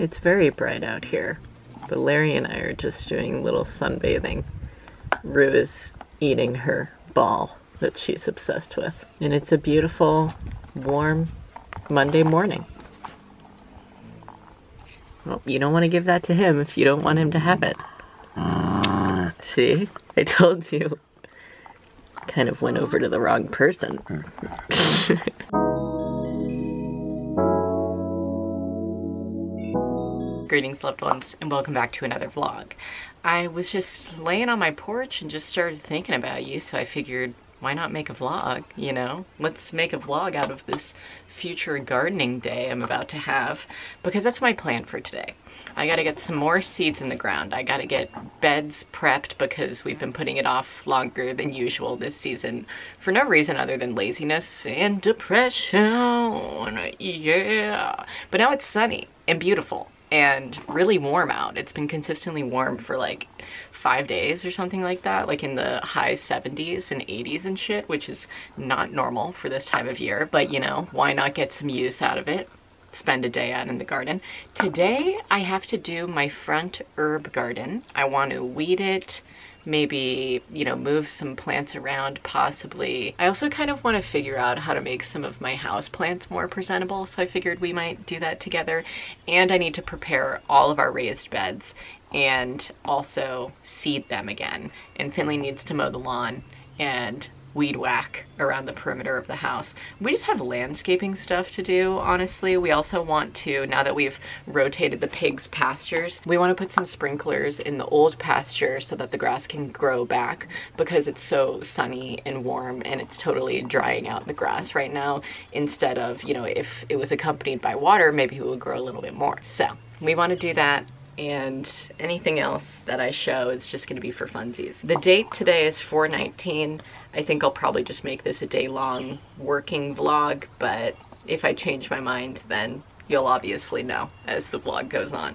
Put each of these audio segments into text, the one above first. It's very bright out here, but Larry and I are just doing a little sunbathing. Rue is eating her ball that she's obsessed with. And it's a beautiful, warm Monday morning. Well, you don't want to give that to him if you don't want him to have it. See? I told you. Kind of went over to the wrong person. Greetings, loved ones, and welcome back to another vlog. I was just laying on my porch and just started thinking about you, so I figured, why not make a vlog, you know? Let's make a vlog out of this future gardening day I'm about to have, because that's my plan for today. I gotta get some more seeds in the ground. I gotta get beds prepped because we've been putting it off longer than usual this season for no reason other than laziness and depression, yeah. But now it's sunny and beautiful. And really warm out. It's been consistently warm for like 5 days or something like that, like in the high 70s and 80s and shit, which is not normal for this time of year, but you know, why not get some use out of it? Spend a day out in the garden. Today I have to do my front herb garden. I want to weed it, maybe, you know, move some plants around possibly. I also kind of want to figure out how to make some of my house plants more presentable, so I figured we might do that together. And I need to prepare all of our raised beds and also seed them again. And Finley needs to mow the lawn and weed whack around the perimeter of the house. We just have landscaping stuff to do, honestly. We also want to, now that we've rotated the pigs' pastures, we want to put some sprinklers in the old pasture so that the grass can grow back, because it's so sunny and warm and it's totally drying out the grass right now. Instead of, you know, if it was accompanied by water, maybe it would grow a little bit more. So we want to do that. And anything else that I show is just gonna be for funsies. The date today is 4/19. I think I'll probably just make this a day-long working vlog, but if I change my mind, then you'll obviously know as the vlog goes on.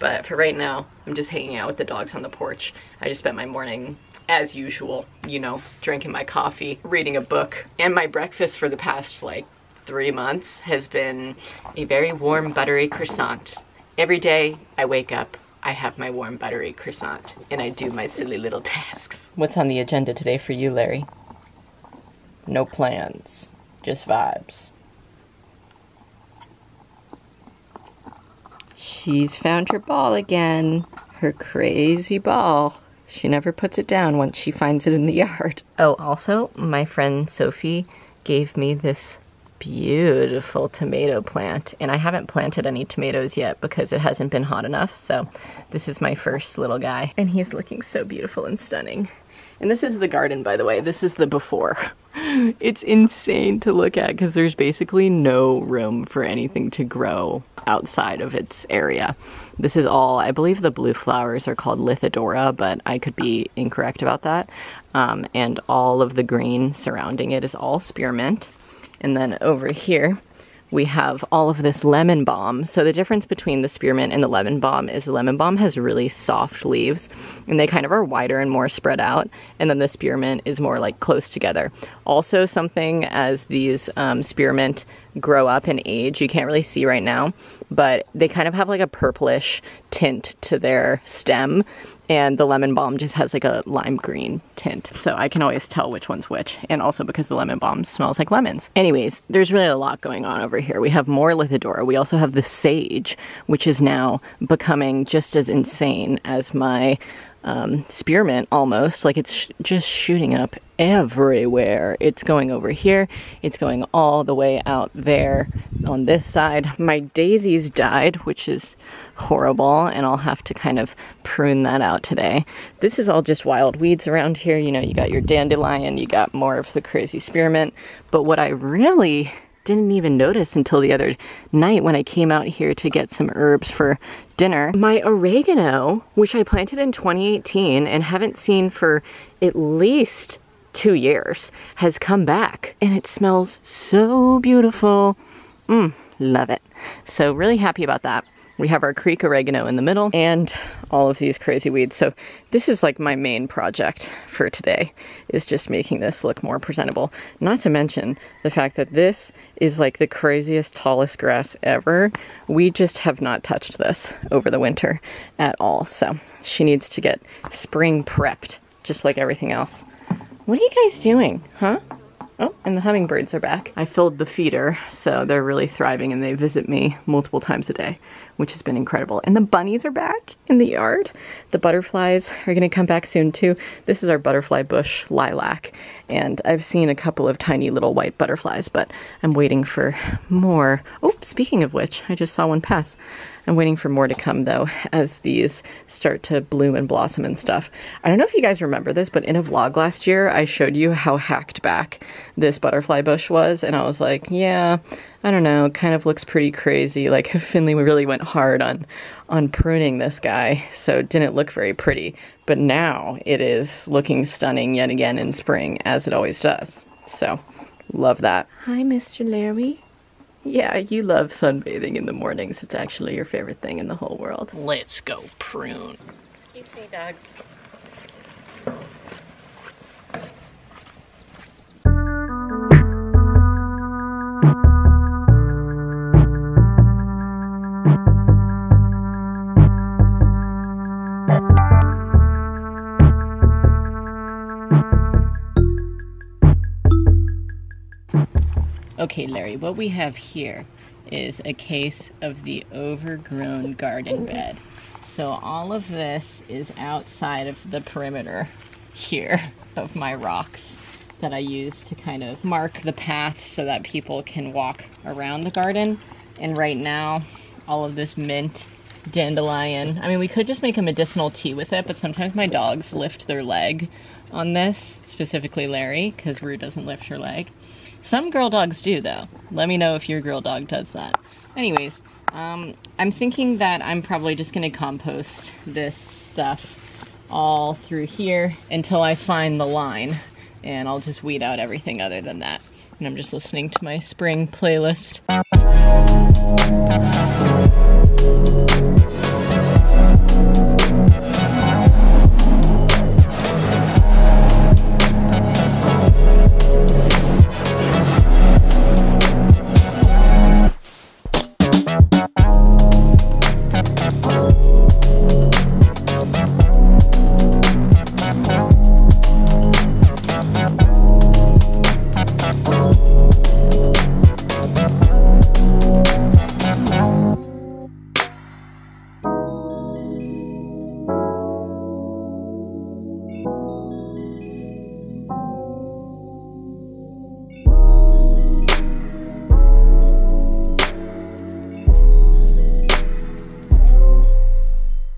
But for right now, I'm just hanging out with the dogs on the porch. I just spent my morning, as usual, you know, drinking my coffee, reading a book, and my breakfast for the past, like, 3 months has been a very warm, buttery croissant. Every day I wake up, I have my warm buttery croissant and I do my silly little tasks. What's on the agenda today for you, Larry? No plans, just vibes. She's found her ball again, her crazy ball. She never puts it down once she finds it in the yard. Oh, also, my friend Sophie gave me this beautiful tomato plant, and I haven't planted any tomatoes yet because it hasn't been hot enough, so this is my first little guy and he's looking so beautiful and stunning. And this is the garden, by the way. This is the before. It's insane to look at because there's basically no room for anything to grow outside of its area. This is all, I believe the blue flowers are called Lithodora, but I could be incorrect about that. And all of the green surrounding it is all spearmint. And then over here, we have all of this lemon balm. So the difference between the spearmint and the lemon balm is lemon balm has really soft leaves and they kind of are wider and more spread out. And then the spearmint is more like close together. Also something as these spearmint grow up and age, you can't really see right now, but they kind of have like a purplish tint to their stem. And the lemon balm just has like a lime green tint. So I can always tell which one's which. And also because the lemon balm smells like lemons. Anyways, there's really a lot going on over here. We have more Lithodora. We also have the sage, which is now becoming just as insane as my spearmint almost. Like it's just shooting up everywhere. It's going over here. It's going all the way out there on this side. My daisies died, which is horrible, and I'll have to kind of prune that out today. This is all just wild weeds around here. You know, you got your dandelion, you got more of the crazy spearmint, but what I really didn't even notice until the other night when I came out here to get some herbs for dinner, my oregano, which I planted in 2018 and haven't seen for at least 2 years, has come back and it smells so beautiful. Love it. So really happy about that. We have our Greek oregano in the middle and all of these crazy weeds. So this is like my main project for today, is just making this look more presentable. Not to mention the fact that this is like the craziest, tallest grass ever. We just have not touched this over the winter at all. So she needs to get spring prepped, just like everything else. What are you guys doing, huh? Oh, and the hummingbirds are back. I filled the feeder, so they're really thriving and they visit me multiple times a day, which has been incredible. And the bunnies are back in the yard. The butterflies are gonna come back soon too. This is our butterfly bush lilac, and I've seen a couple of tiny little white butterflies, but I'm waiting for more. Oh, speaking of which, I just saw one pass. I'm waiting for more to come though, as these start to bloom and blossom and stuff. I don't know if you guys remember this, but in a vlog last year, I showed you how hacked back this butterfly bush was, and I was like, yeah, I don't know, kind of looks pretty crazy. Like, Finley really went hard on pruning this guy, so it didn't look very pretty. But now it is looking stunning yet again in spring, as it always does. So, love that. Hi, Mr. Larry. Yeah, you love sunbathing in the mornings. It's actually your favorite thing in the whole world. Let's go prune. Excuse me, dogs. Okay, Larry, what we have here is a case of the overgrown garden bed. So all of this is outside of the perimeter here of my rocks that I use to kind of mark the path so that people can walk around the garden. And right now, all of this mint, dandelion, I mean, we could just make a medicinal tea with it, but sometimes my dogs lift their leg on this, specifically Larry, because Rue doesn't lift her leg. Some girl dogs do, though. Let me know if your girl dog does that. Anyways, I'm thinking that I'm probably just going to compost this stuff all through here until I find the line, and I'll just weed out everything other than that. And I'm just listening to my spring playlist.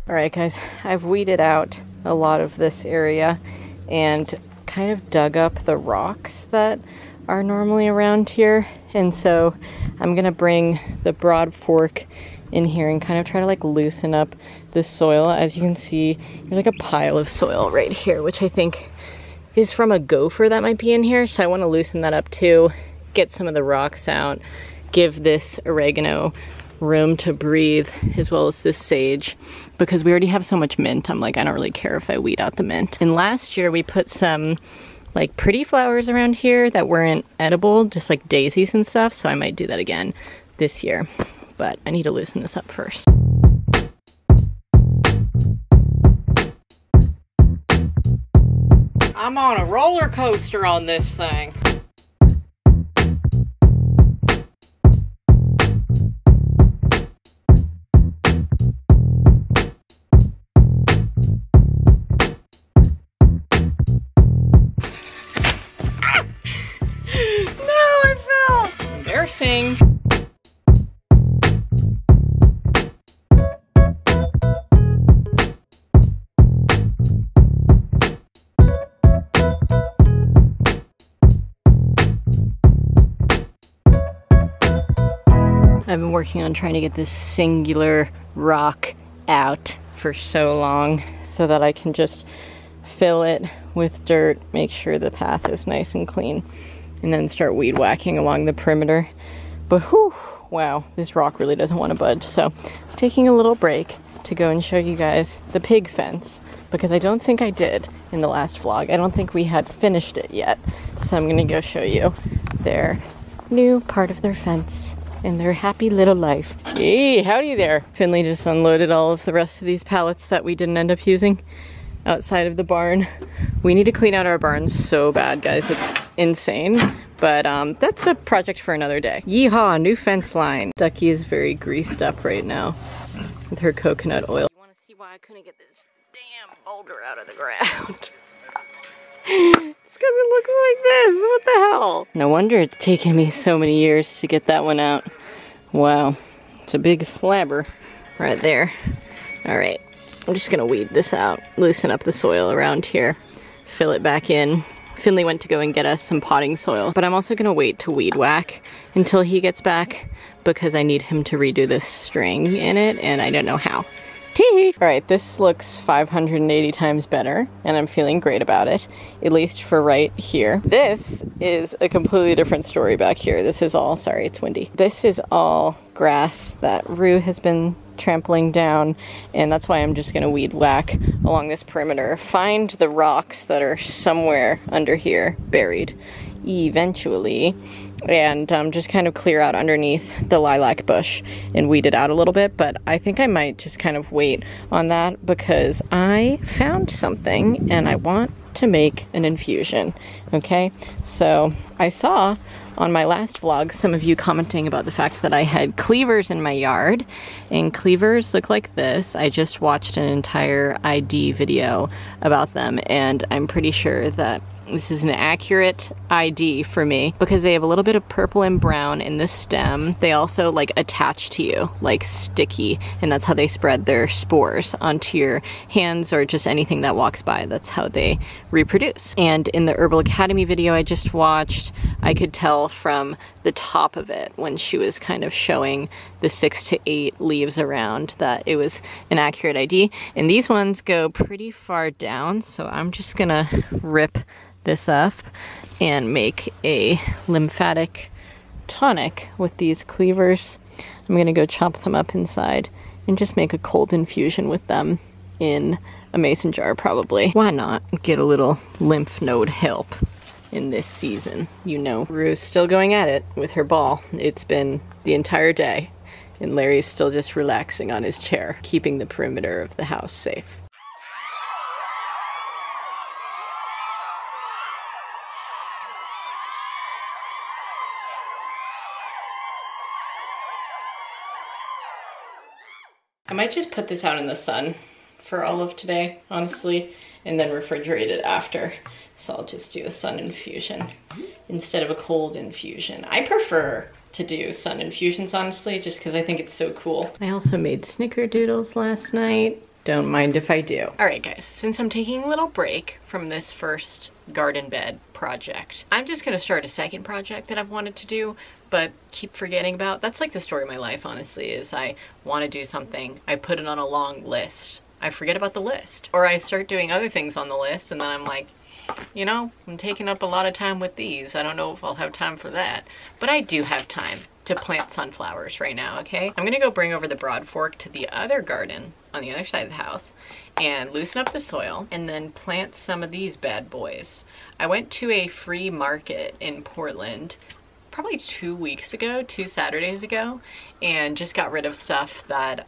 Alright guys, I've weeded out a lot of this area and kind of dug up the rocks that are normally around here, and so I'm gonna bring the broad fork in here and kind of try to like loosen up the soil. As you can see, there's like a pile of soil right here, which I think is from a gopher that might be in here, so I want to loosen that up too, get some of the rocks out, give this oregano room to breathe, as well as this sage, because we already have so much mint. I'm like, I don't really care if I weed out the mint. And last year we put some like pretty flowers around here that weren't edible, just like daisies and stuff, so I might do that again this year, but I need to loosen this up first. I'm on a roller coaster on this thing. Sing. I've been working on trying to get this singular rock out for so long so that I can just fill it with dirt, make sure the path is nice and clean, and then start weed whacking along the perimeter. But whew, wow, this rock really doesn't want to budge. So I'm taking a little break to go and show you guys the pig fence, because I don't think I did in the last vlog. I don't think we had finished it yet. So I'm gonna go show you their new part of their fence and their happy little life. Hey, howdy there. Finley just unloaded all of the rest of these pallets that we didn't end up using outside of the barn. We need to clean out our barn so bad, guys. It's insane. But that's a project for another day. Yeehaw, new fence line. Ducky is very greased up right now with her coconut oil. You wanna see why I couldn't get this damn boulder out of the ground? It's because it looks like this, what the hell? No wonder it's taken me so many years to get that one out. Wow, it's a big slabber right there. All right, I'm just gonna weed this out, loosen up the soil around here, fill it back in. Finley went to go and get us some potting soil, but I'm also gonna wait to weed whack until he gets back because I need him to redo this string in it and I don't know how. Tee-hee! All right, this looks 580 times better and I'm feeling great about it, at least for right here. This is a completely different story back here. This is all, sorry, it's windy. This is all grass that Rue has been trampling down, and that's why I'm just gonna weed whack along this perimeter, find the rocks that are somewhere under here buried eventually, and just kind of clear out underneath the lilac bush and weed it out a little bit. But I think I might just kind of wait on that because I found something and I want to make an infusion. Okay, so I saw on my last vlog some of you commenting about the fact that I had cleavers in my yard, and cleavers look like this. I just watched an entire ID video about them, and I'm pretty sure that this is an accurate ID for me because they have a little bit of purple and brown in the stem. They also like attach to you like sticky, and that's how they spread their spores onto your hands or just anything that walks by. That's how they reproduce. And in the Herbal Academy video I just watched, I could tell from the top of it when she was kind of showing the 6 to 8 leaves around that it was an accurate ID. And these ones go pretty far down, so I'm just gonna rip this up and make a lymphatic tonic with these cleavers. I'm gonna go chop them up inside and just make a cold infusion with them in a mason jar probably. Why not get a little lymph node help in this season, you know. Rue's still going at it with her ball. It's been the entire day and Larry's still just relaxing on his chair, keeping the perimeter of the house safe. I might just put this out in the sun for all of today, honestly, and then refrigerate it after. So I'll just do a sun infusion instead of a cold infusion. I prefer to do sun infusions, honestly, just because I think it's so cool. I also made snickerdoodles last night. Don't mind if I do. All right, guys, since I'm taking a little break from this first garden bed project, I'm just gonna start a second project that I've wanted to do but keep forgetting about. That's like the story of my life, honestly, is I want to do something, I put it on a long list, I forget about the list, or I start doing other things on the list and then I'm like, you know, I'm taking up a lot of time with these, I don't know if I'll have time for that. But I do have time to plant sunflowers right now, okay? I'm gonna go bring over the broad fork to the other garden on the other side of the house and loosen up the soil and then plant some of these bad boys. I went to a free market in Portland probably 2 weeks ago, 2 Saturdays ago, and just got rid of stuff that,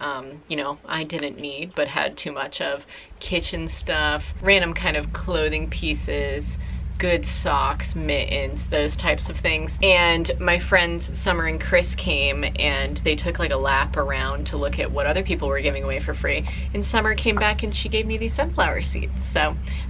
you know, I didn't need but had too much of. Kitchen stuff, random kind of clothing pieces, good socks, mittens, those types of things. And my friends Summer and Chris came and they took like a lap around to look at what other people were giving away for free. And Summer came back and she gave me these sunflower seeds. So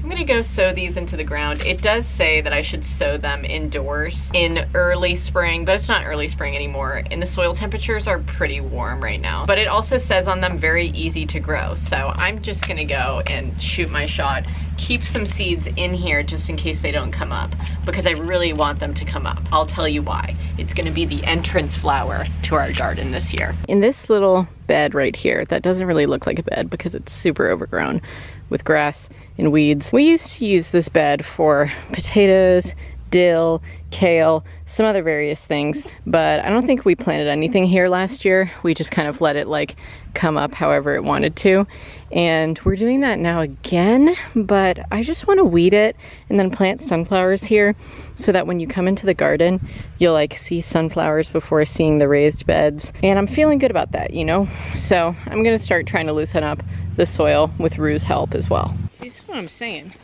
I'm gonna go sow these into the ground. It does say that I should sow them indoors in early spring, but it's not early spring anymore. And the soil temperatures are pretty warm right now. But it also says on them very easy to grow. So I'm just gonna go and shoot my shot. Keep some seeds in here just in case they don't come up, because I really want them to come up. I'll tell you why. It's gonna be the entrance flower to our garden this year. In this little bed right here, that doesn't really look like a bed because it's super overgrown with grass and weeds. We used to use this bed for potatoes, dill, kale, some other various things, but I don't think we planted anything here last year. We just kind of let it like come up however it wanted to, and we're doing that now again, but I just want to weed it and then plant sunflowers here so that when you come into the garden you'll like see sunflowers before seeing the raised beds, and I'm feeling good about that, you know? So I'm gonna start trying to loosen up the soil with Rue's help as well. See, this is what I'm saying.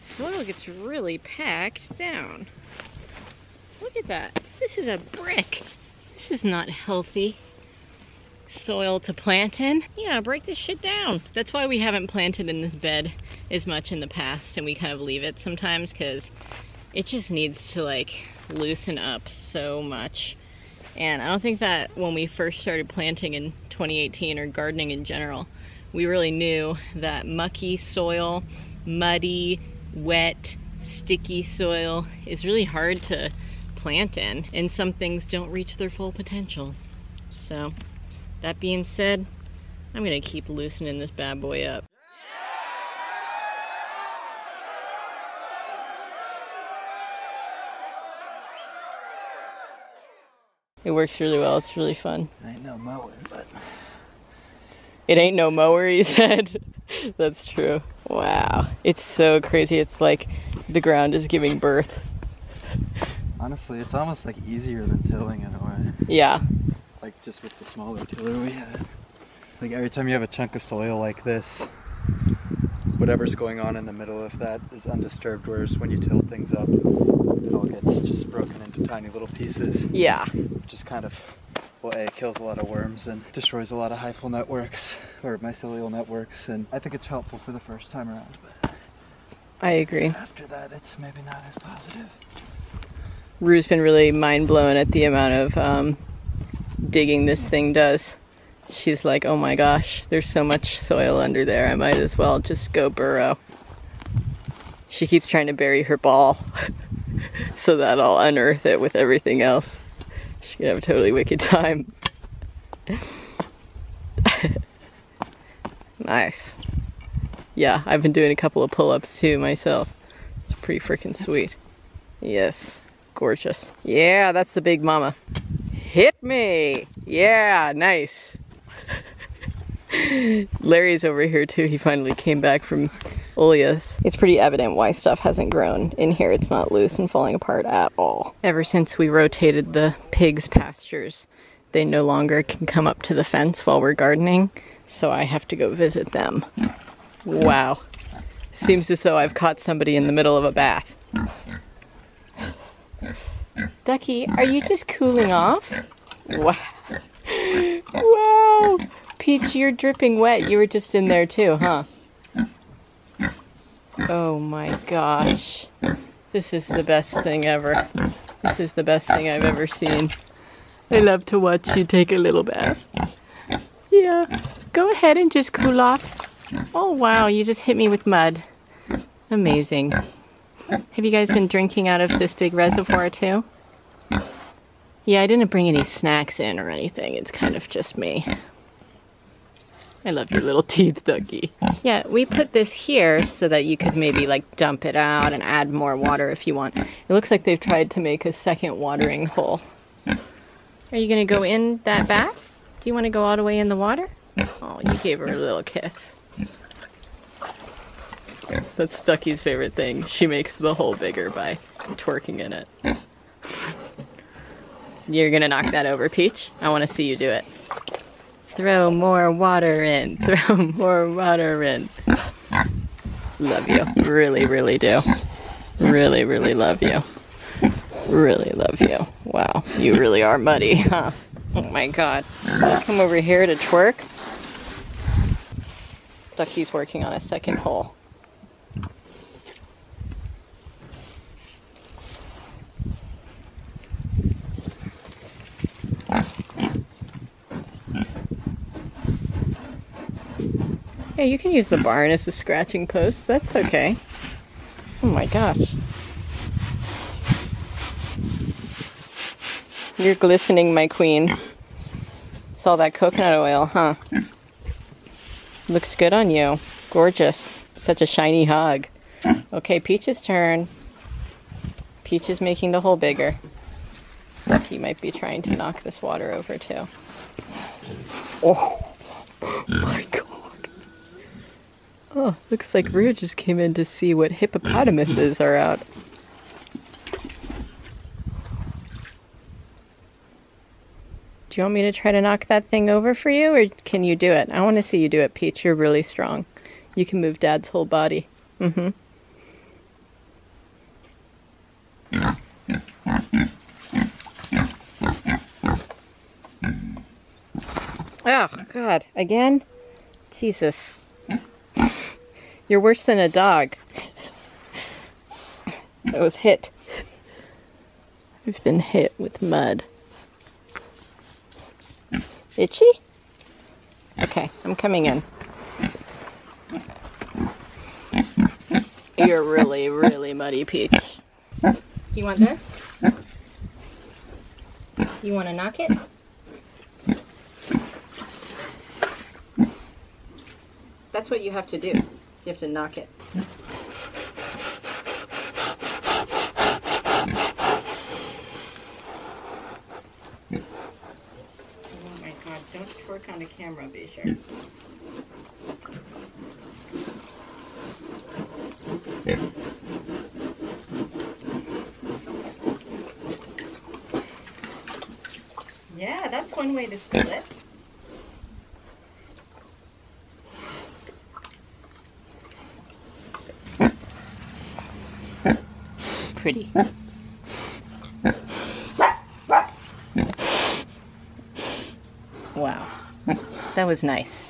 Soil gets really packed down. Look at that. This is a brick. This is not healthy soil to plant in. Yeah, break this shit down. That's why we haven't planted in this bed as much in the past, and we kind of leave it sometimes because it just needs to like loosen up so much. And I don't think that when we first started planting in 2018 or gardening in general, we really knew that mucky soil, muddy, wet, sticky soil is really hard to plant in, and some things don't reach their full potential. So that being said, I'm gonna keep loosening this bad boy up. It works really well, it's really fun. I ain't no mower, but... It ain't no mower, he said. That's true. Wow. It's so crazy, it's like the ground is giving birth. Honestly, it's almost like easier than tilling in a way. Yeah. Like just with the smaller tiller we had. Like every time you have a chunk of soil like this, whatever's going on in the middle of that is undisturbed, whereas when you till things up, it all gets just broken into tiny little pieces. Yeah. Which is kind of, well, A, it kills a lot of worms and destroys a lot of hyphal networks, or mycelial networks, and I think it's helpful for the first time around, but... I agree. After that, it's maybe not as positive. Rue's been really mind-blown at the amount of, digging this thing does. She's like, oh my gosh, there's so much soil under there, I might as well just go burrow. She keeps trying to bury her ball so that I'll unearth it with everything else. She could have a totally wicked time. Nice. Yeah, I've been doing a couple of pull-ups too myself. It's pretty freaking sweet. Yes, gorgeous. Yeah, that's the big mama. Hit me! Yeah, nice. Larry's over here too. He finally came back from Olia's. It's pretty evident why stuff hasn't grown in here. It's not loose and falling apart at all. Ever since we rotated the pigs' pastures, they no longer can come up to the fence while we're gardening, so I have to go visit them. Wow. Seems as though I've caught somebody in the middle of a bath. Ducky, are you just cooling off? Wow. Wow. Peach, you're dripping wet. You were just in there too, huh? Oh my gosh. This is the best thing ever. This is the best thing I've ever seen. I love to watch you take a little bath. Yeah. Go ahead and just cool off. Oh wow, you just hit me with mud. Amazing. Have you guys been drinking out of this big reservoir too? Yeah, I didn't bring any snacks in or anything. It's kind of just me. I love your little teeth, Ducky. Yeah, we put this here so that you could maybe like dump it out and add more water if you want. It looks like they've tried to make a second watering hole. Are you gonna go in that bath? Do you want to go all the way in the water? Oh, you gave her a little kiss. That's Ducky's favorite thing. She makes the hole bigger by twerking in it. You're gonna knock that over, Peach. I want to see you do it. Throw more water in. Throw more water in. Love you. Really, really do. Really, really love you. Really love you. Wow. You really are muddy, huh? Oh my god. Come over here to twerk. Ducky's working on a second hole. Yeah, you can use the barn as a scratching post. That's okay. Oh my gosh. You're glistening, my queen. It's all that coconut oil, huh? Looks good on you. Gorgeous. Such a shiny hog. Okay, Peach's turn. Peach is making the hole bigger. I think he might be trying to knock this water over too. Oh my god. Oh, looks like Rhea just came in to see what hippopotamuses are out. Do you want me to try to knock that thing over for you, or can you do it? I want to see you do it, Peach. You're really strong. You can move Dad's whole body. Mm-hmm. Oh, God. Again? Jesus. You're worse than a dog. I was hit. I've been hit with mud. Itchy? Okay, I'm coming in. You're really, really muddy, Peach. Do you want this? You want to knock it? That's what you have to do, is you have to knock it. Oh my god, don't twerk on the camera, be sure. Yeah, that's one way to spill it. Pretty. Wow, that was nice.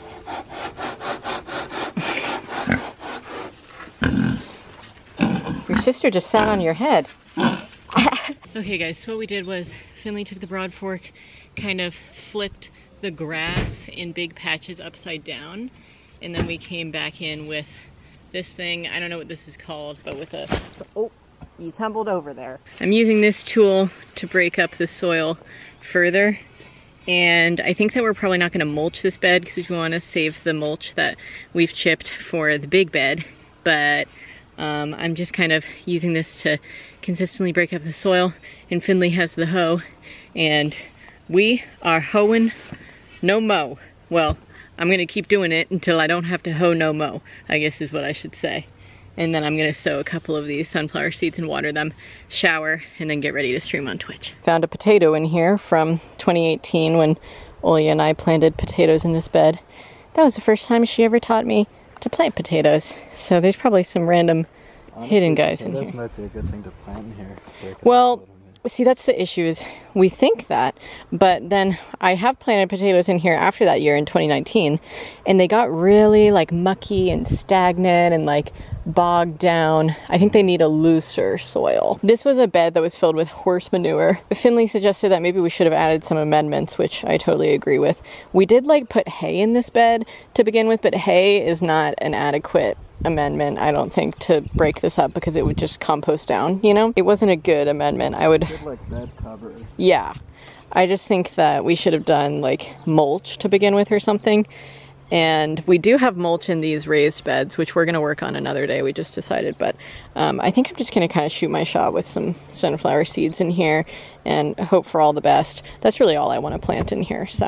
Your sister just sat on your head. Okay guys, so what we did was Finley took the broad fork, kind of flipped the grass in big patches upside down, and then we came back in with this thing. I don't know what this is called, but with a... Oh, you tumbled over there. I'm using this tool to break up the soil further, and I think that we're probably not going to mulch this bed because we want to save the mulch that we've chipped for the big bed, but I'm just kind of using this to consistently break up the soil, and Finley has the hoe, and we are hoeing no mo. Well, I'm going to keep doing it until I don't have to hoe no mo, I guess is what I should say. And then I'm going to sow a couple of these sunflower seeds and water them, shower, and then get ready to stream on Twitch. Found a potato in here from 2018 when Olya and I planted potatoes in this bed. That was the first time she ever taught me to plant potatoes. So there's probably some random hidden guys in here. Potatoes might be a good thing to plant in here. Well, see, that's the issue, is we think that, but then I have planted potatoes in here after that year in 2019, and they got really like mucky and stagnant and like bogged down. I think they need a looser soil. This was a bed that was filled with horse manure. Finley suggested that maybe we should have added some amendments, which I totally agree with. We did like put hay in this bed to begin with, but hay is not an adequate amendment, I don't think, to break this up because it would just compost down, you know? It wasn't a good amendment. I would... Good, like, bed cover. Yeah. I just think that we should have done like mulch to begin with or something. And we do have mulch in these raised beds, which we're going to work on another day, we just decided, but I think I'm just going to kind of shoot my shot with some sunflower seeds in here and hope for all the best. That's really all I want to plant in here, so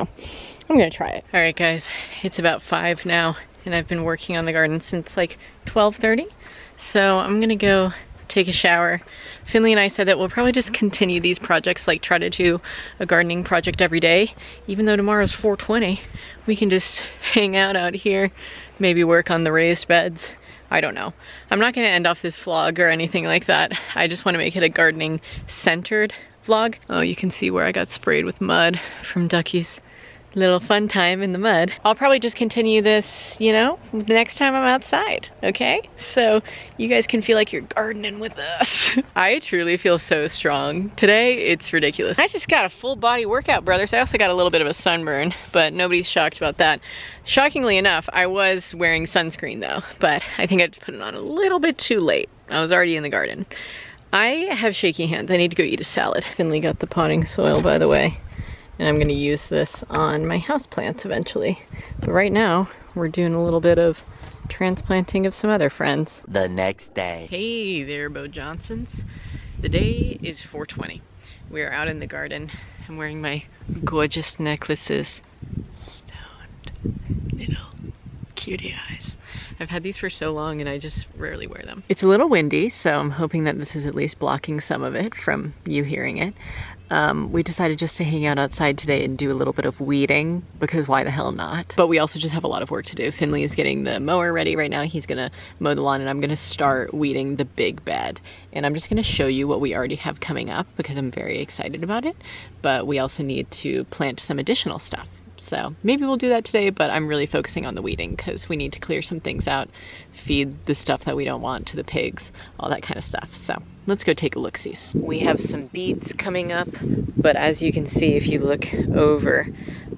I'm going to try it. All right guys, it's about 5 now, and I've been working on the garden since like 12:30, so I'm going to go take a shower. Finley and I said that we'll probably just continue these projects, like try to do a gardening project every day. Even though tomorrow's 420, we can just hang out here, maybe work on the raised beds. I don't know. I'm not going to end off this vlog or anything like that. I just want to make it a gardening centered vlog. Oh, you can see where I got sprayed with mud from Ducky's little fun time in the mud. I'll probably just continue this, you know, the next time I'm outside, okay? So you guys can feel like you're gardening with us. I truly feel so strong. Today, it's ridiculous. I just got a full body workout, brothers. I also got a little bit of a sunburn, but nobody's shocked about that. Shockingly enough, I was wearing sunscreen though, but I think I just put it on a little bit too late. I was already in the garden. I have shaky hands. I need to go eat a salad. Finley got the potting soil, by the way. And I'm gonna use this on my houseplants eventually. But right now, we're doing a little bit of transplanting of some other friends. The next day. Hey there, Bo Johnsons. The day is 4:20. We are out in the garden. I'm wearing my gorgeous necklaces. Stoned little cutie eyes. I've had these for so long and I just rarely wear them. It's a little windy, so I'm hoping that this is at least blocking some of it from you hearing it. We decided just to hang out outside today and do a little bit of weeding, because why the hell not? But we also just have a lot of work to do. Finley is getting the mower ready right now. He's gonna mow the lawn and I'm gonna start weeding the big bed. And I'm just gonna show you what we already have coming up because I'm very excited about it. But we also need to plant some additional stuff. So maybe we'll do that today, but I'm really focusing on the weeding because we need to clear some things out, feed the stuff that we don't want to the pigs, all that kind of stuff. So let's go take a look-sees. We have some beets coming up, but as you can see, if you look over,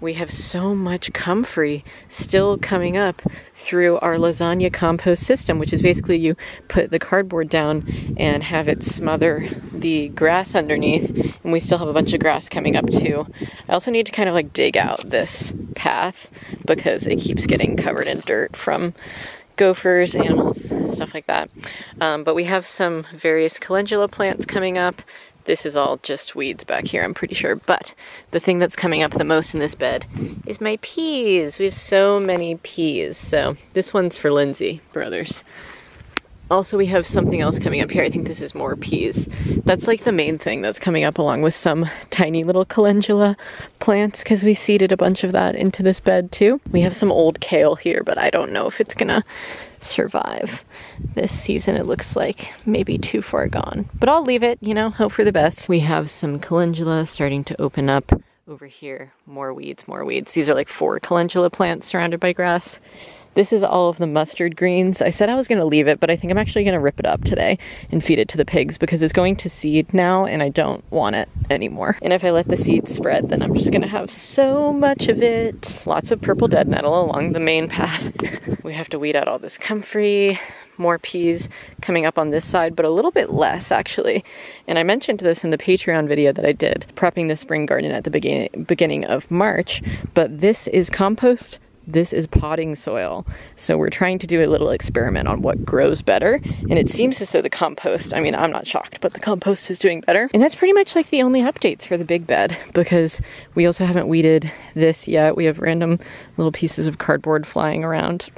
we have so much comfrey still coming up through our lasagna compost system, which is basically you put the cardboard down and have it smother the grass underneath, and we still have a bunch of grass coming up too. I also need to kind of like dig out this path because it keeps getting covered in dirt from gophers, animals, stuff like that. But we have some various calendula plants coming up. This is all just weeds back here, I'm pretty sure. But the thing that's coming up the most in this bed is my peas. We have so many peas. So this one's for Lindsay Brothers. Also, we have something else coming up here. I think this is more peas. That's like the main thing that's coming up, along with some tiny little calendula plants, because we seeded a bunch of that into this bed too. We have some old kale here, but I don't know if it's gonna survive this season. It looks like maybe too far gone, but I'll leave it, you know, hope for the best. We have some calendula starting to open up over here. More weeds, more weeds. These are like 4 calendula plants surrounded by grass. This is all of the mustard greens. I said I was gonna leave it, but I think I'm actually gonna rip it up today and feed it to the pigs because it's going to seed now and I don't want it anymore. And if I let the seeds spread, then I'm just gonna have so much of it. Lots of purple dead nettle along the main path. We have to weed out all this comfrey. More peas coming up on this side, but a little bit less actually. And I mentioned this in the Patreon video that I did, prepping the spring garden at the beginning of March, but this is compost. This is potting soil. So we're trying to do a little experiment on what grows better. And it seems as though the compost, I mean, I'm not shocked, but the compost is doing better. And that's pretty much like the only updates for the big bed, because we also haven't weeded this yet. We have random little pieces of cardboard flying around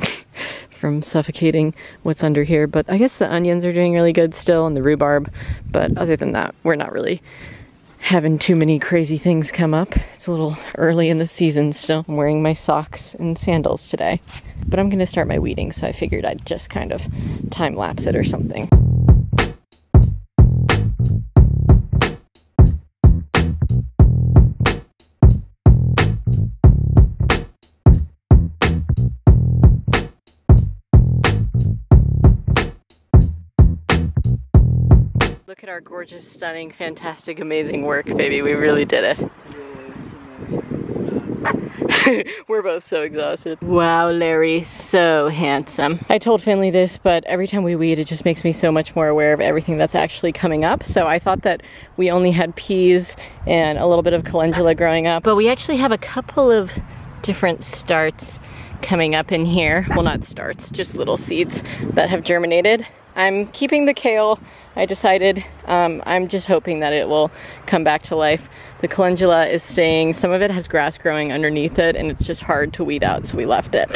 from suffocating what's under here. But I guess the onions are doing really good still, and the rhubarb. But other than that, we're not really having too many crazy things come up. It's a little early in the season still. I'm wearing my socks and sandals today, but I'm gonna start my weeding, so I figured I'd just kind of time lapse it or something. Look at our gorgeous, stunning, fantastic, amazing work, baby. We really did it. We're both so exhausted. Wow, Larry's so handsome. I told Finley this, but every time we weed, it just makes me so much more aware of everything that's actually coming up. So I thought that we only had peas and a little bit of calendula growing up, but we actually have a couple of different starts coming up in here. Well, not starts, just little seeds that have germinated. I'm keeping the kale, I decided. I'm just hoping that it will come back to life. The calendula is staying. Some of it has grass growing underneath it and it's just hard to weed out, so we left it.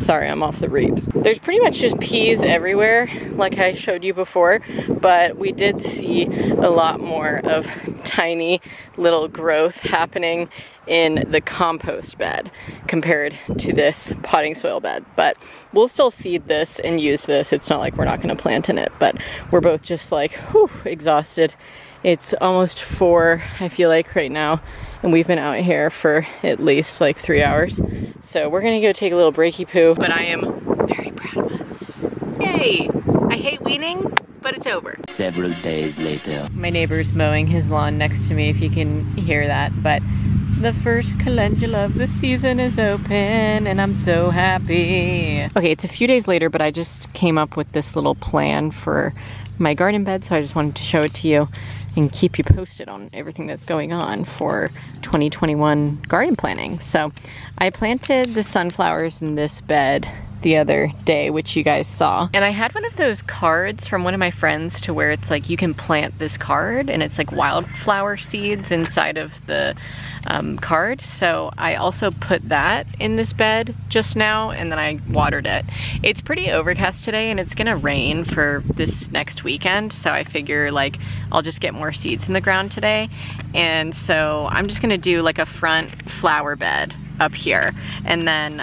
Sorry, I'm off the reeds. There's pretty much just peas everywhere, like I showed you before, but we did see a lot more of tiny little growth happening in the compost bed compared to this potting soil bed. But we'll still seed this and use this. It's not like we're not gonna plant in it, but we're both just like, whew, exhausted. It's almost 4, I feel like, right now, and we've been out here for at least like 3 hours. So we're gonna go take a little breaky poo, but I am very proud of us. Yay! I hate weaning, but it's over. Several days later. My neighbor's mowing his lawn next to me, if you can hear that, but the first calendula of the season is open and I'm so happy. Okay, it's a few days later, but I just came up with this little plan for my garden bed, so I just wanted to show it to you and keep you posted on everything that's going on for 2021 garden planning. So I planted the sunflowers in this bed the other day, which you guys saw. And I had one of those cards from one of my friends to where it's like you can plant this card and it's like wildflower seeds inside of the card. So I also put that in this bed just now and then I watered it. It's pretty overcast today and it's gonna rain for this next weekend. So I figure like I'll just get more seeds in the ground today. And so I'm just gonna do like a front flower bed up here, and then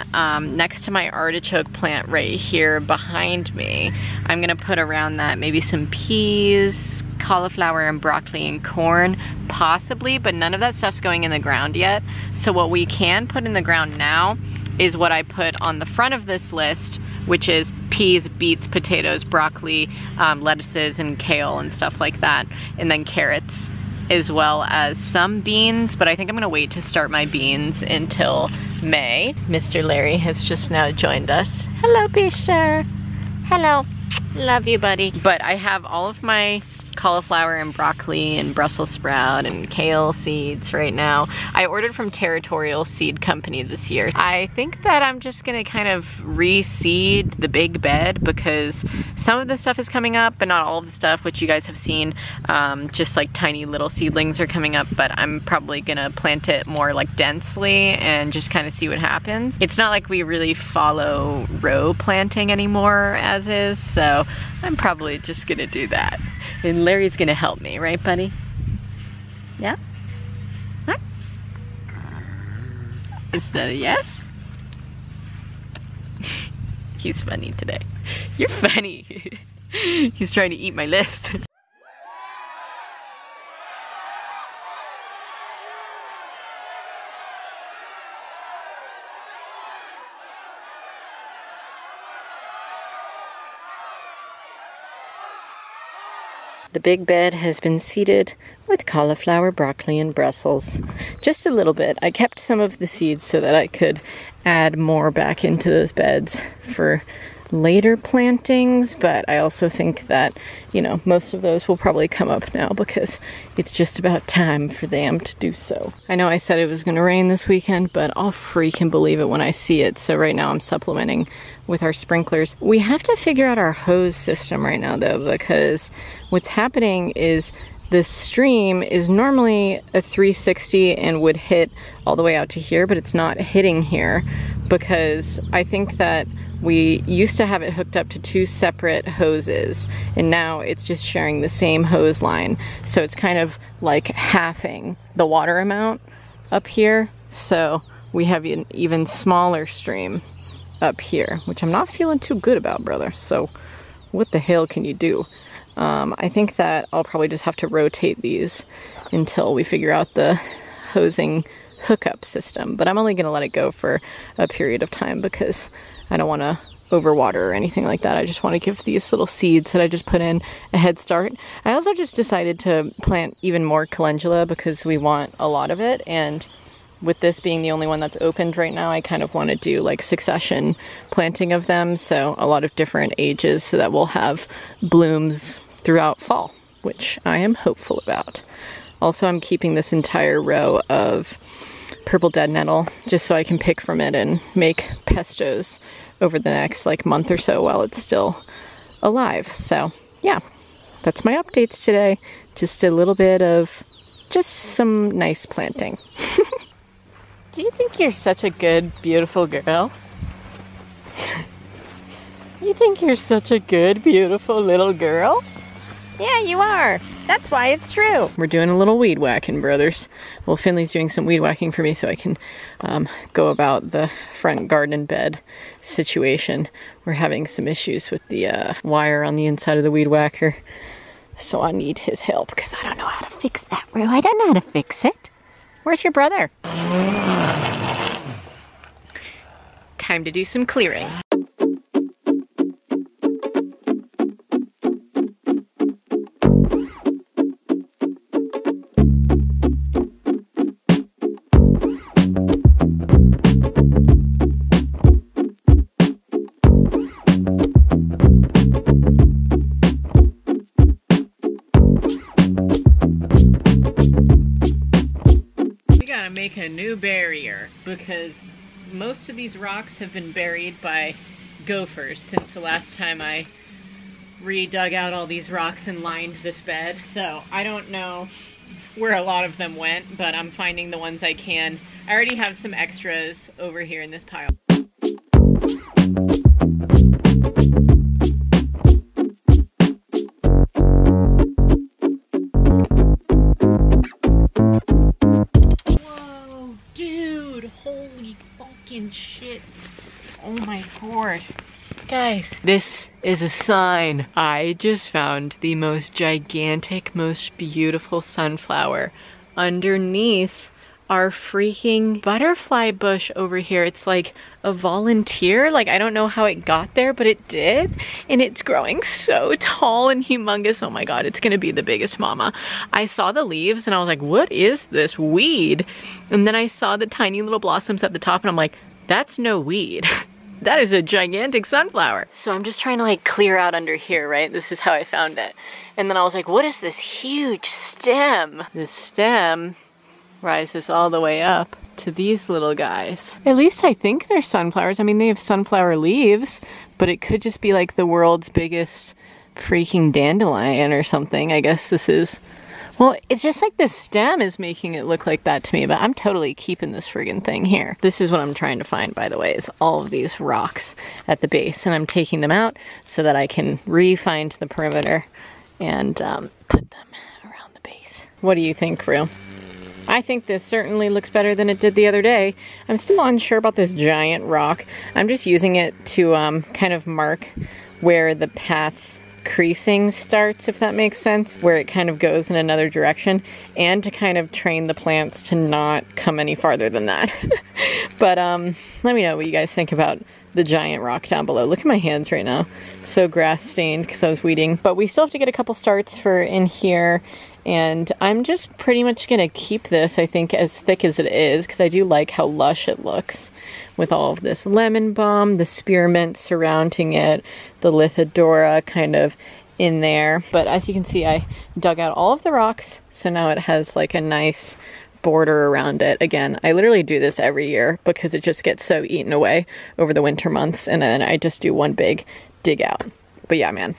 next to my artichoke plant right here behind me, I'm gonna put around that maybe some peas, cauliflower and broccoli and corn possibly, but none of that stuff's going in the ground yet. So what we can put in the ground now is what I put on the front of this list, which is peas, beets, potatoes, broccoli, lettuces and kale and stuff like that, and then carrots, as well as some beans, but I think I'm gonna wait to start my beans until May. Mr. Larry has just now joined us. Hello, Bisher. Hello. Love you, buddy. But I have all of my cauliflower and broccoli and Brussels sprout and kale seeds right now. I ordered from Territorial Seed Company this year. I think that I'm just gonna kind of reseed the big bed because some of the stuff is coming up but not all of the stuff, which you guys have seen. Just like tiny little seedlings are coming up, but I'm probably gonna plant it more like densely and just kind of see what happens. It's not like we really follow row planting anymore as is, so I'm probably just gonna do that. And Larry's gonna help me, right, buddy? Yeah? Huh? Is that a yes? He's funny today. You're funny. He's trying to eat my list. The big bed has been seeded with cauliflower, broccoli, and Brussels. Just a little bit. I kept some of the seeds so that I could add more back into those beds for later plantings, but I also think that, you know, most of those will probably come up now because it's just about time for them to do so. I know I said it was gonna rain this weekend, but I'll freaking believe it when I see it. So right now I'm supplementing with our sprinklers. We have to figure out our hose system right now though, because what's happening is the stream is normally a 360 and would hit all the way out to here, but it's not hitting here because I think that we used to have it hooked up to two separate hoses and now it's just sharing the same hose line. So it's kind of like halving the water amount up here. So we have an even smaller stream up here, which I'm not feeling too good about, brother. So what the hell can you do? I think that I'll probably just have to rotate these until we figure out the hosing hookup system, but I'm only gonna let it go for a period of time because I don't wanna overwater or anything like that. I just wanna give these little seeds that I just put in a head start. I also just decided to plant even more calendula because we want a lot of it, and with this being the only one that's opened right now, I kind of want to do like succession planting of them, so a lot of different ages so that we'll have blooms throughout fall, which I am hopeful about. Also, I'm keeping this entire row of purple dead nettle just so I can pick from it and make pestos over the next like month or so while it's still alive. So yeah, that's my updates today. Just a little bit of just some nice planting. Do you think you're such a good, beautiful girl? You think you're such a good, beautiful little girl? Yeah, you are. That's why it's true. We're doing a little weed whacking, brothers. Well, Finley's doing some weed whacking for me so I can go about the front garden bed situation. We're having some issues with the wire on the inside of the weed whacker. So I need his help because I don't know how to fix that, Roo. I don't know how to fix it. Where's your brother? Time to do some clearing. Make a new barrier because most of these rocks have been buried by gophers since the last time I re-dug out all these rocks and lined this bed. So I don't know where a lot of them went, but I'm finding the ones I can. I already have some extras over here in this pile. Whoa, dude, holy fucking shit. Oh my god. Guys, this is a sign. I just found the most gigantic, most beautiful sunflower underneath our freaking butterfly bush over here. It's like a volunteer. Like, I don't know how it got there, but it did. And it's growing so tall and humongous. Oh my God, it's gonna be the biggest mama. I saw the leaves and I was like, what is this weed? And then I saw the tiny little blossoms at the top and I'm like, that's no weed. That is a gigantic sunflower. So I'm just trying to like clear out under here, right? This is how I found it. And then I was like, what is this huge stem? This stem rises all the way up to these little guys. At least I think they're sunflowers. I mean, they have sunflower leaves, but it could just be like the world's biggest freaking dandelion or something. I guess this is, well, it's just like the stem is making it look like that to me, but I'm totally keeping this friggin' thing here. This is what I'm trying to find, by the way, is all of these rocks at the base, and I'm taking them out so that I can re-find the perimeter and put them around the base. What do you think, Rue? I think this certainly looks better than it did the other day. I'm still unsure about this giant rock. I'm just using it to kind of mark where the path creasing starts, if that makes sense, where it kind of goes in another direction, and to kind of train the plants to not come any farther than that. But let me know what you guys think about the giant rock down below. Look at my hands right now. So grass stained because I was weeding. But we still have to get a couple starts for in here. And I'm just pretty much gonna keep this, I think, as thick as it is, because I do like how lush it looks with all of this lemon balm, the spearmint surrounding it, the lithodora kind of in there. But as you can see, I dug out all of the rocks, so now it has like a nice border around it. Again, I literally do this every year because it just gets so eaten away over the winter months, and then I just do one big dig out. But yeah, man,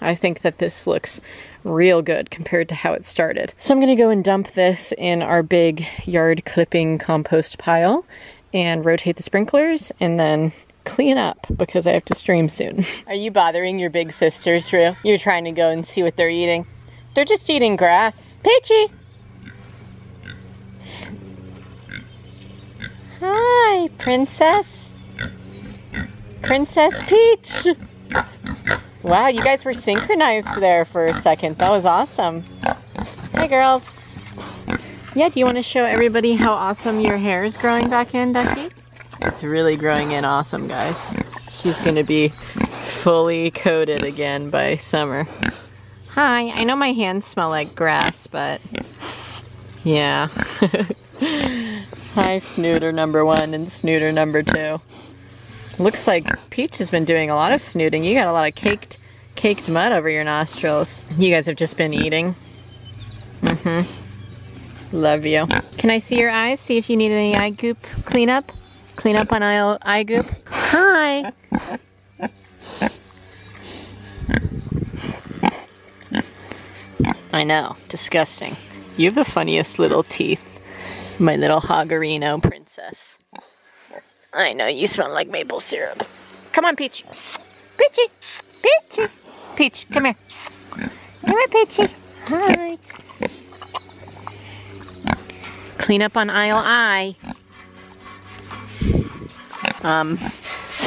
I think that this looks real good compared to how it started. So I'm gonna go and dump this in our big yard clipping compost pile and rotate the sprinklers and then clean up because I have to stream soon. Are you bothering your big sisters, Rue? You're trying to go and see what they're eating. They're just eating grass. Peachy! Hi, Princess. Princess Peach. Wow, you guys were synchronized there for a second. That was awesome. Hey, girls. Yeah, do you want to show everybody how awesome your hair is growing back in, Ducky? It's really growing in awesome, guys. She's going to be fully coated again by summer. Hi, I know my hands smell like grass, but yeah. Hi, snooter number one and snooter number two. Looks like Peach has been doing a lot of snooting. You got a lot of caked mud over your nostrils. You guys have just been eating. Mm-hmm. Love you. Can I see your eyes? See if you need any eye goop cleanup? Clean up on eye goop? Hi! I know. Disgusting. You have the funniest little teeth. My little Hoggerino princess. I know, you smell like maple syrup. Come on, Peach. Peachy. Peachy. Peach, come here. Come here, Peachy. Hi. Clean up on aisle I.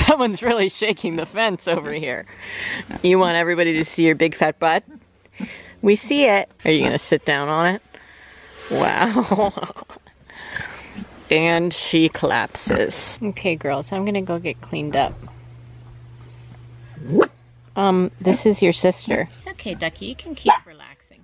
Someone's really shaking the fence over here. You want everybody to see your big fat butt? We see it. Are you gonna sit down on it? Wow. And she collapses. Okay, girls, I'm gonna go get cleaned up. This is your sister. It's okay, Ducky, you can keep relaxing.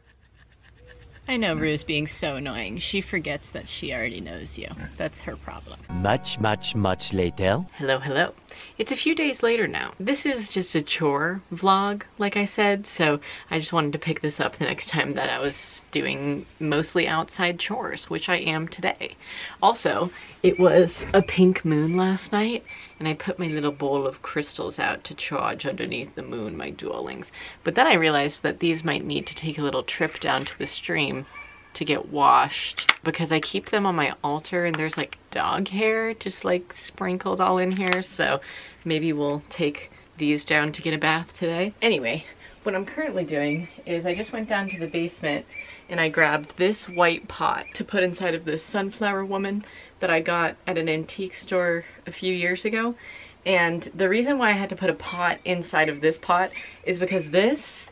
I know Rue's being so annoying. She forgets that she already knows you. That's her problem. Much later. Hello, hello. It's a few days later now. This is just a chore vlog, like I said, so I just wanted to pick this up the next time that I was doing mostly outside chores, which I am today. Also, it was a pink moon last night, and I put my little bowl of crystals out to charge underneath the moon, my duelings. But then I realized that these might need to take a little trip down to the stream to get washed, because I keep them on my altar and there's like dog hair just like sprinkled all in here, so maybe we'll take these down to get a bath today. Anyway, what I'm currently doing is I just went down to the basement and I grabbed this white pot to put inside of this sunflower woman that I got at an antique store a few years ago. And the reason why I had to put a pot inside of this pot is because this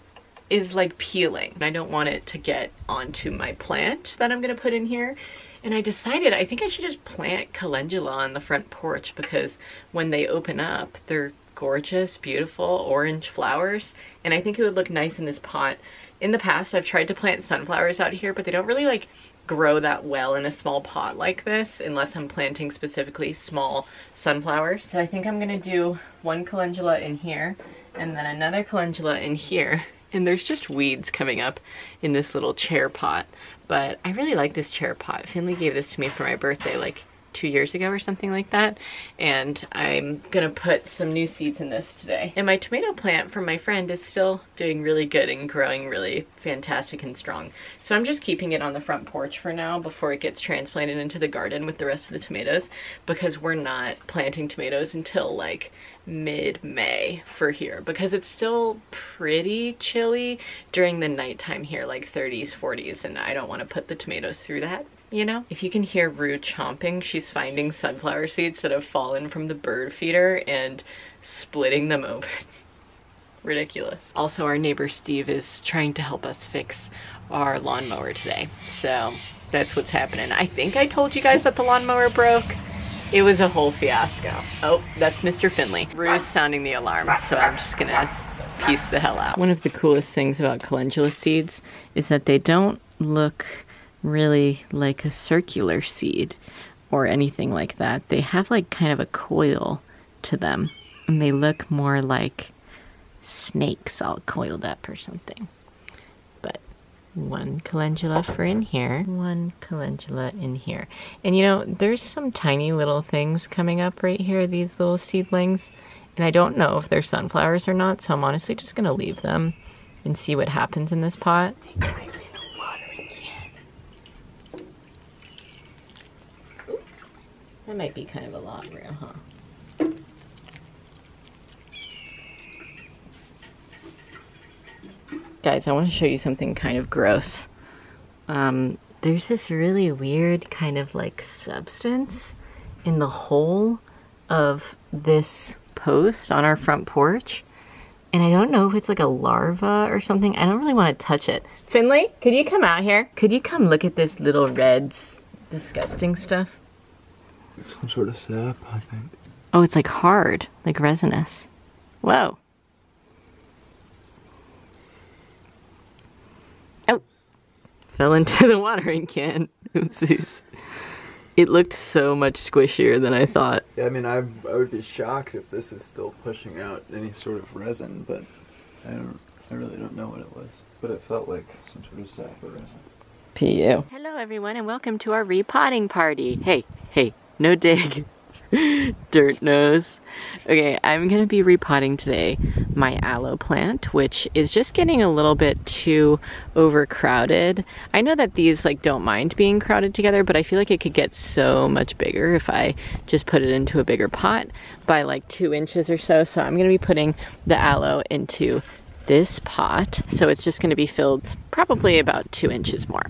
is like peeling. I don't want it to get onto my plant that I'm gonna put in here. And I decided I think I should just plant calendula on the front porch, because when they open up, they're gorgeous, beautiful orange flowers. And I think it would look nice in this pot. In the past, I've tried to plant sunflowers out here, but they don't really like grow that well in a small pot like this, unless I'm planting specifically small sunflowers. So I think I'm gonna do one calendula in here and then another calendula in here. And there's just weeds coming up in this little chair pot, but I really like this chair pot. Finley gave this to me for my birthday like 2 years ago or something like that, and I'm gonna put some new seeds in this today. And my tomato plant from my friend is still doing really good and growing really fantastic and strong, so I'm just keeping it on the front porch for now before it gets transplanted into the garden with the rest of the tomatoes, because we're not planting tomatoes until like mid-May for here, because it's still pretty chilly during the nighttime here, like 30s, 40s, and I don't want to put the tomatoes through that, you know? If you can hear Rue chomping, she's finding sunflower seeds that have fallen from the bird feeder and splitting them open. Ridiculous. Also, our neighbor Steve is trying to help us fix our lawnmower today, so that's what's happening. I think I told you guys that the lawnmower broke. It was a whole fiasco. Oh, that's Mr. Finley. Rue's sounding the alarm, so I'm just gonna piece the hell out. One of the coolest things about calendula seeds is that they don't look really like a circular seed or anything like that. They have like kind of a coil to them, and they look more like snakes all coiled up or something. But one calendula for in here, one calendula in here. And you know, there's some tiny little things coming up right here, these little seedlings, and I don't know if they're sunflowers or not, so I'm honestly just gonna leave them and see what happens in this pot. Take my little water again. Ooh, that might be kind of a lot, Rue, huh? Guys, I want to show you something kind of gross. There's this really weird kind of like substance in the hole of this post on our front porch. And I don't know if it's like a larva or something. I don't really want to touch it. Finley, could you come out here? Could you come look at this little red, disgusting stuff? Some sort of sap, I think. Oh, it's like hard, like resinous. Whoa. Fell into the watering can. Oopsies. It looked so much squishier than I thought. Yeah, I mean, I would be shocked if this is still pushing out any sort of resin, but I really don't know what it was. But it felt like some sort of sap or resin. P.U. Hello everyone, and welcome to our repotting party. Hey, hey, no dig. Dirt nose. Okay, I'm gonna be repotting today my aloe plant, which is just getting a little bit too overcrowded. I know that these like don't mind being crowded together, but I feel like it could get so much bigger if I just put it into a bigger pot by like 2 inches or so. So I'm gonna be putting the aloe into this pot, so it's just going to be filled probably about 2 inches more.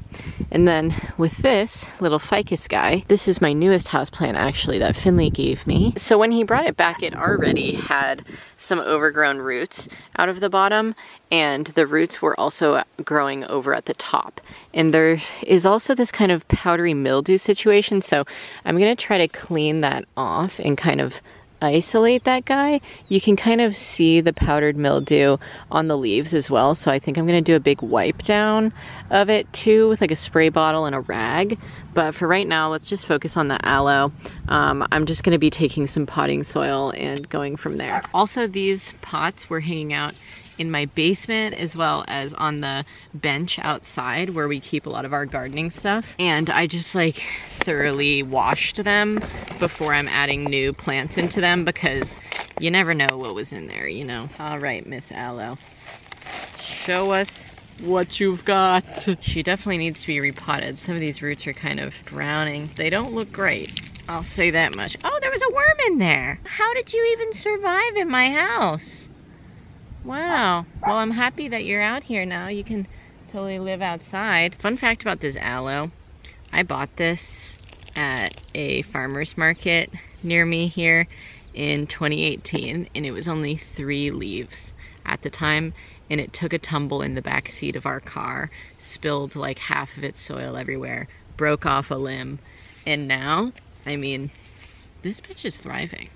And then with this little ficus guy, this is my newest houseplant actually that Finley gave me. So when he brought it back, it already had some overgrown roots out of the bottom, and the roots were also growing over at the top. And there is also this kind of powdery mildew situation, so I'm going to try to clean that off and kind of isolate that guy. You can kind of see the powdered mildew on the leaves as well, so I think I'm going to do a big wipe down of it too with like a spray bottle and a rag, But for right now, let's just focus on the aloe. I'm just gonna be taking some potting soil and going from there. Also, these pots were hanging out in my basement as well as on the bench outside where we keep a lot of our gardening stuff. And I just like thoroughly washed them before I'm adding new plants into them because you never know what was in there, you know? All right, Miss Aloe, show us what you've got. She definitely needs to be repotted. Some of these roots are kind of browning. They don't look great, I'll say that much. Oh, there was a worm in there. How did you even survive in my house? Wow, well I'm happy that you're out here now. You can totally live outside. Fun fact about this aloe, I bought this at a farmer's market near me here in 2018, and it was only 3 leaves at the time, and it took a tumble in the back seat of our car, spilled like half of its soil everywhere, broke off a limb, and now, I mean, this bitch is thriving.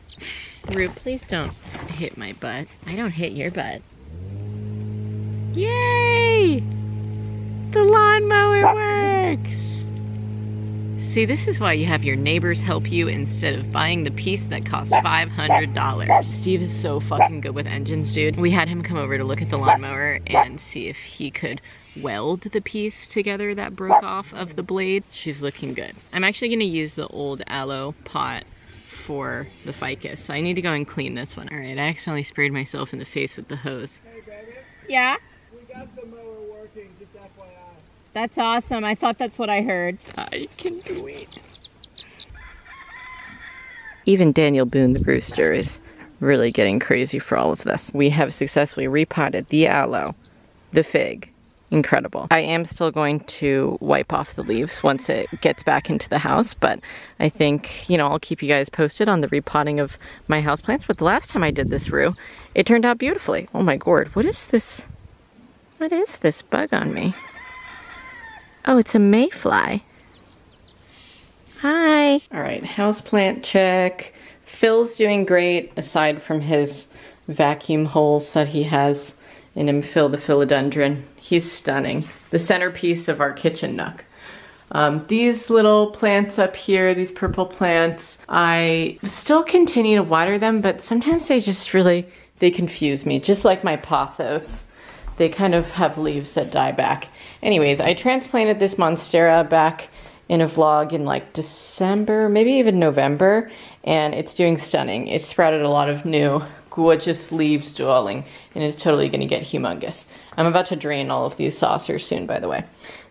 Root, please don't hit my butt. I don't hit your butt. Yay! The lawnmower works! See, this is why you have your neighbors help you instead of buying the piece that costs $500. Steve is so fucking good with engines, dude. We had him come over to look at the lawnmower and see if he could weld the piece together that broke off of the blade. She's looking good. I'm actually gonna use the old aloe pot for the ficus, so I need to go and clean this one. All right, I accidentally sprayed myself in the face with the hose. Hey, baby. Yeah? We got the mower working, just FYI. That's awesome. I thought that's what I heard. I can do it. Even Daniel Boone the Brewster is really getting crazy for all of this. We have successfully repotted the aloe, the fig. Incredible. I am still going to wipe off the leaves once it gets back into the house, but I think, you know, I'll keep you guys posted on the repotting of my houseplants. But the last time I did this, Rue, it turned out beautifully. Oh my gourd, what is this? What is this bug on me? Oh, it's a mayfly. Hi. All right, houseplant check. Phil's doing great, aside from his vacuum holes that he has in him. Phil the philodendron. He's stunning. The centerpiece of our kitchen nook. These little plants up here, these purple plants, I still continue to water them, but sometimes they just really, they confuse me. Just like my pothos. They kind of have leaves that die back. Anyways, I transplanted this monstera back in a vlog in like December, maybe even November, and it's doing stunning. It's sprouted a lot of new gorgeous leaves dwelling and is totally gonna get humongous. I'm about to drain all of these saucers soon, by the way.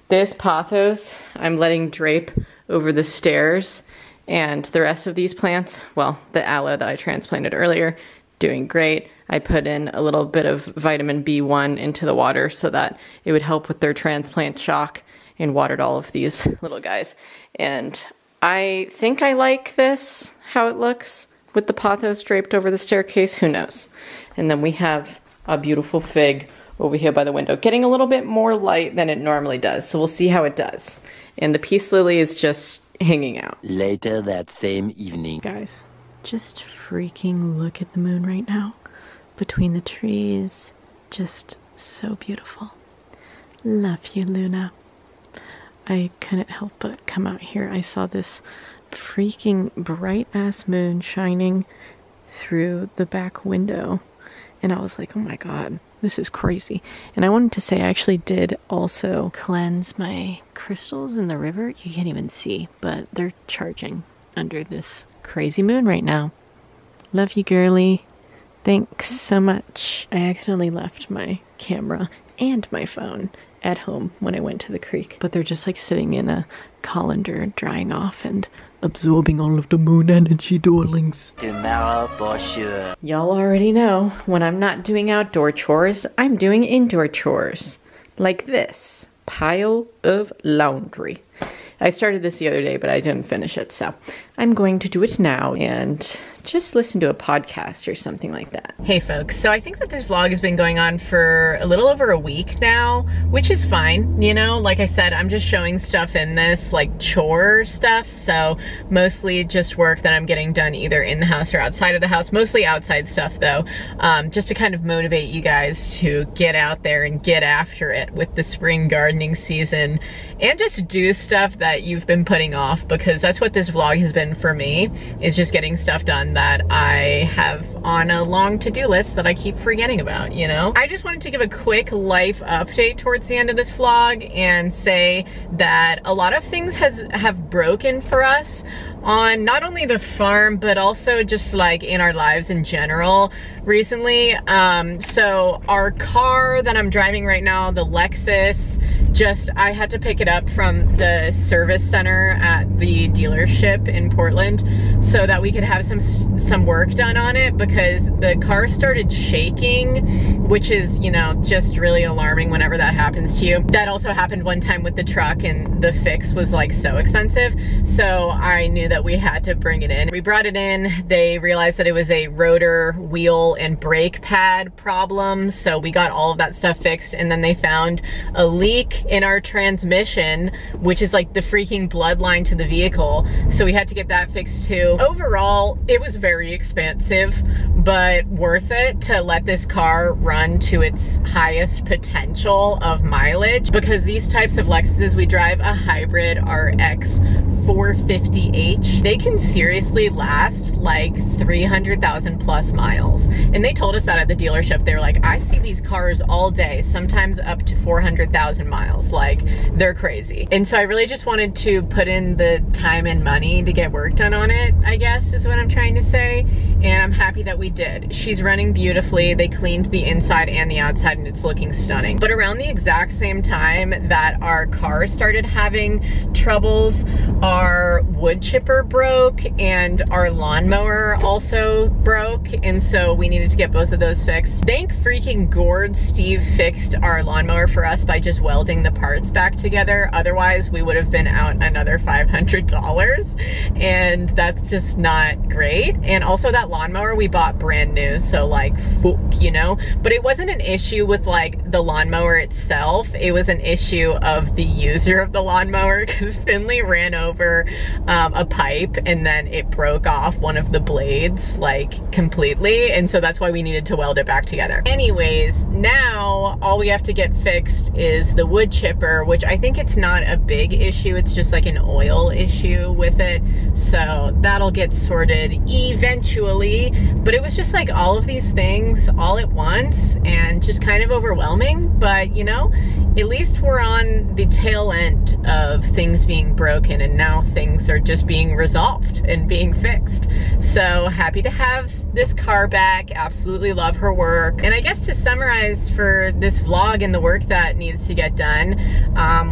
This pothos, I'm letting drape over the stairs, and the rest of these plants, well, the aloe that I transplanted earlier, doing great. I put in a little bit of vitamin B1 into the water so that it would help with their transplant shock, and watered all of these little guys. And I think I like this, how it looks. With the pothos draped over the staircase, who knows? And then we have a beautiful fig over here by the window, getting a little bit more light than it normally does, so we'll see how it does. And the peace lily is just hanging out. Later that same evening. Guys, just freaking look at the moon right now. Between the trees, just so beautiful. Love you, Luna. I couldn't help but come out here. I saw this freaking bright ass moon shining through the back window, and I was like, oh my god, this is crazy. And I wanted to say I actually did also cleanse my crystals in the river. You can't even see, but they're charging under this crazy moon right now. Love you, girly. Thanks so much. I accidentally left my camera and my phone at home when I went to the creek, but they're just like sitting in a colander drying off and absorbing all of the moon energy, darlings. Tomorrow for sure. Y'all already know, when I'm not doing outdoor chores, I'm doing indoor chores. Like this pile of laundry. I started this the other day, but I didn't finish it, so I'm going to do it now and just listen to a podcast or something like that. Hey folks, so I think that this vlog has been going on for a little over a week now, which is fine. You know, like I said, I'm just showing stuff in this, like chore stuff. So mostly just work that I'm getting done either in the house or outside of the house, mostly outside stuff though, just to kind of motivate you guys to get out there and get after it with the spring gardening season and just do stuff that you've been putting off, because that's what this vlog has been for me, is just getting stuff done that I have on a long to-do list that I keep forgetting about, you know? I just wanted to give a quick life update towards the end of this vlog and say that a lot of things have broken for us on not only the farm, but also just like in our lives in general recently. So our car that I'm driving right now, the Lexus, I had to pick it up from the service center at the dealership in Portland so that we could have some work done on it, because the car started shaking, which is, you know, just really alarming whenever that happens to you. That also happened one time with the truck, and the fix was like so expensive. So I knew that we had to bring it in. We brought it in. They realized that it was a rotor, wheel, and brake pad problem. So we got all of that stuff fixed, and then they found a leak in our transmission, which is like the freaking bloodline to the vehicle. So we had to get that fixed too. Overall, it was very expensive, but worth it to let this car run to its highest potential of mileage, because these types of Lexuses, we drive a hybrid RX 450h, they can seriously last like 300,000 plus miles. And they told us that at the dealership. They were like, I see these cars all day, sometimes up to 400,000 miles. Like, they're crazy. And so I really just wanted to put in the time and money to get work done on it, I guess is what I'm trying to say. And I'm happy that we did. She's running beautifully. They cleaned the inside and the outside, and it's looking stunning. But around the exact same time that our car started having troubles, our wood chipper broke and our lawnmower also broke, and so we needed to get both of those fixed. Thank freaking Gord Steve fixed our lawnmower for us by just welding the parts back together. Otherwise, we would have been out another $500, and that's just not great. And also that lawnmower we bought brand new, so like, you know? But it wasn't an issue with like the lawnmower itself. It was an issue of the user of the lawnmower, because Finley ran over a pipe, and then it broke off one of the blades like completely, and so that's why we needed to weld it back together. Anyways, now all we have to get fixed is the wood chipper, which I think it's not a big issue, it's just like an oil issue with it, so that'll get sorted eventually. But it was just like all of these things all at once and just kind of overwhelming, but you know, at least we're on the tail end of things being broken, and now things are just being resolved and being fixed. So happy to have this car back. Absolutely love her work. And I guess to summarize for this vlog and the work that needs to get done,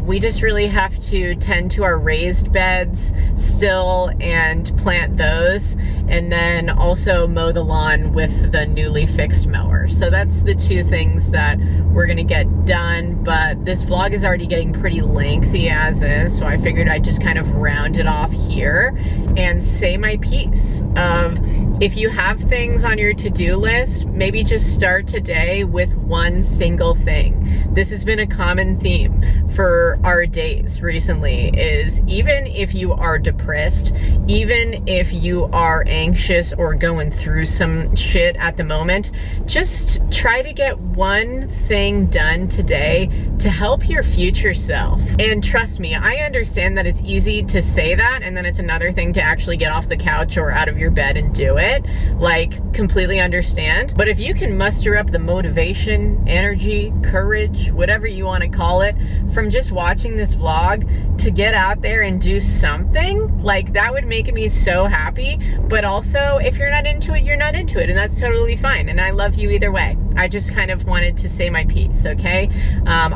we just really have to tend to our raised beds still and plant those, and then also mow the lawn with the newly fixed mower. So that's the two things that we're gonna get done, but this vlog is already getting pretty lengthy as is, so I figured I'd just kind of round it off here and say my piece of, if you have things on your to-do list, maybe just start today with one single thing. This has been a common theme for our days recently, is even if you are depressed, even if you are anxious or going through some shit at the moment, just try to get one thing done today to help your future self. And trust me, I understand that it's easy to say that, and then it's another thing to actually get off the couch or out of your bed and do it. Like, completely understand. But if you can muster up the motivation, energy, courage, whatever you want to call it, from just watching this vlog to get out there and do something, like, that would make me so happy. But also, if you're not into it, you're not into it, and that's totally fine, and I love you either way. I just kind of wanted to say my piece, okay?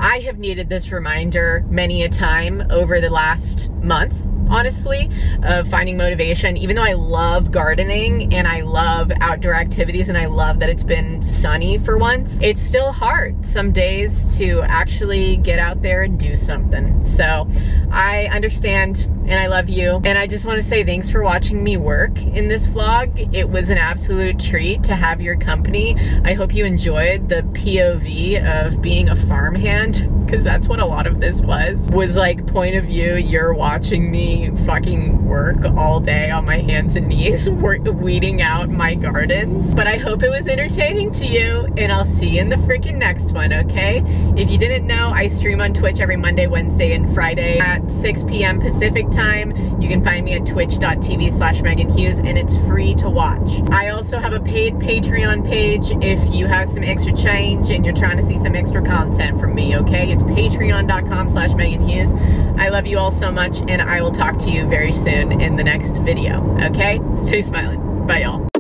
I have needed this reminder many a time over the last month, honestly, of finding motivation. Even though I love gardening and I love outdoor activities and I love that it's been sunny for once, it's still hard some days to actually get out there and do something. So I understand and I love you. And I just want to say thanks for watching me work in this vlog. It was an absolute treat to have your company. I hope you enjoyed the POV of being a farmhand, because that's what a lot of this was like, point of view. You're watching me fucking work all day on my hands and knees, weeding out my gardens. But I hope it was entertaining to you, and I'll see you in the freaking next one, okay? If you didn't know, I stream on Twitch every Monday, Wednesday, and Friday at 6 p.m. Pacific time. You can find me at twitch.tv/Meghan Hughes, and it's free to watch. I also have a paid Patreon page if you have some extra change and you're trying to see some extra content from me, okay? It's patreon.com/Meghan Hughes. I love you all so much, and I will talk to you very soon in the next video, okay? Stay smiling. Bye, y'all.